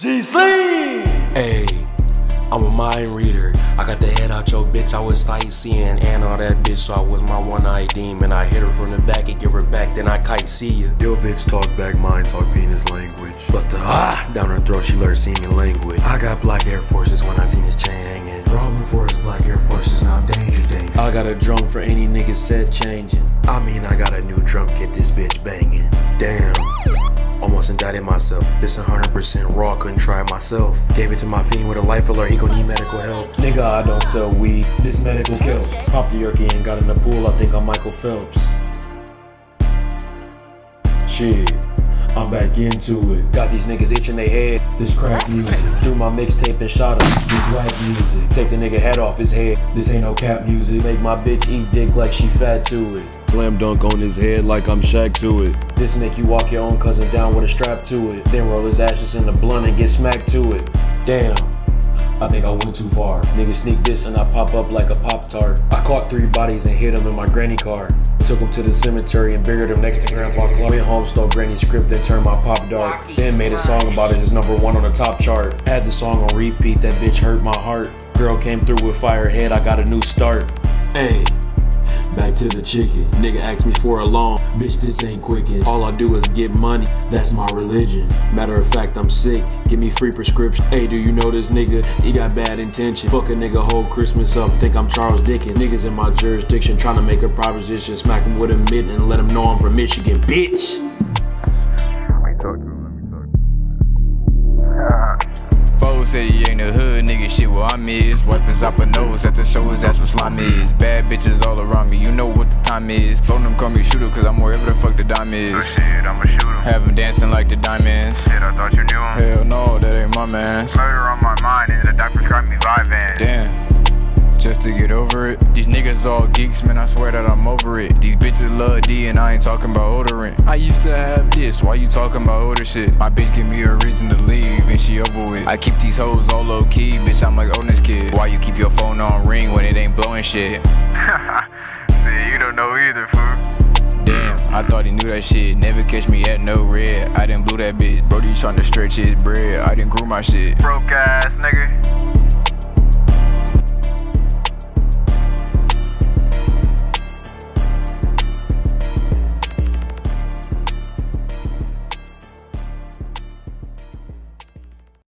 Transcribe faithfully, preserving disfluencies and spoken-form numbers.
G-Sleaze! Hey, I'm a mind reader. I got the head out your bitch, I was sightseeing and all that bitch, so I was my one-eyed demon. I hit her from the back and give her back, then I kite see ya. Yo bitch talk back, mine talk penis language. Bust a ah down her throat, she learned semen language. I got black Air Forces when I seen his chain hanging. Problem for his black Air Forces, now danger, danger. I got a drum for any nigga set changing. I mean I got a new drum kit, this bitch banging. Damn. Almost indicted myself. This one hundred percent raw, couldn't try it myself. Gave it to my fiend with a life alert, he gon' need medical help. Nigga, I don't sell weed, this medical kills. Popped the Yerky and got in the pool, I think I'm Michael Phelps. Shit, I'm back into it. Got these niggas itching their head. This crack music. Threw my mixtape and shot him. This rap music. Take the nigga head off his head. This ain't no cap music. Make my bitch eat dick like she fat to it. Slam dunk on his head like I'm Shaq to it. This make you walk your own cousin down with a strap to it. Then roll his ashes in the blunt and get smacked to it. Damn, I think I went too far. Nigga sneak this and I pop up like a Pop-Tart. I caught three bodies and hid them in my granny car. Took him to the cemetery and buried him next to Grandpa Clark. Went home, stole Granny's script, then turned my pop dark. Then made a song about it, it's number one on the top chart. Had the song on repeat, that bitch hurt my heart. Girl came through with firehead, I got a new start. Hey. Back to the chicken. Nigga asked me for a loan. Bitch, this ain't quickin'. All I do is get money, that's my religion. Matter of fact, I'm sick, give me free prescription. Hey, do you know this nigga? He got bad intention. Fuck a nigga whole Christmas up, think I'm Charles Dickens. Niggas in my jurisdiction trying to make a proposition. Smack him with a mitten and let him know I'm from Michigan, bitch! Say he ain't a hood nigga, shit where I'm is. Wipers up a nose at the show is, that's what slime is. Bad bitches all around me, you know what the time is. Phone them, call me shooter, cause I'm wherever the fuck the dime is. Good shit, I'ma shoot him. Have him dancing like the diamonds. Shit, I thought you knew him. Hell no, that ain't my man's. Murder on my mind and the doctor tried me Vyvanse. Damn, just to get over it. These niggas all geeks, man, I swear that I'm over it. These bitches love D and I ain't talking about odorant. I used to have this, why you talking about older shit? My bitch give me a reason to leave and she over with. I keep these hoes all low key, bitch, I'm like on this kid. Why you keep your phone on ring when it ain't blowing shit? See, you don't know either, fool. Damn, I thought he knew that shit. Never catch me at no red, I done blew that bitch. Brody tryna stretch his bread, I done grew my shit. Broke ass nigga.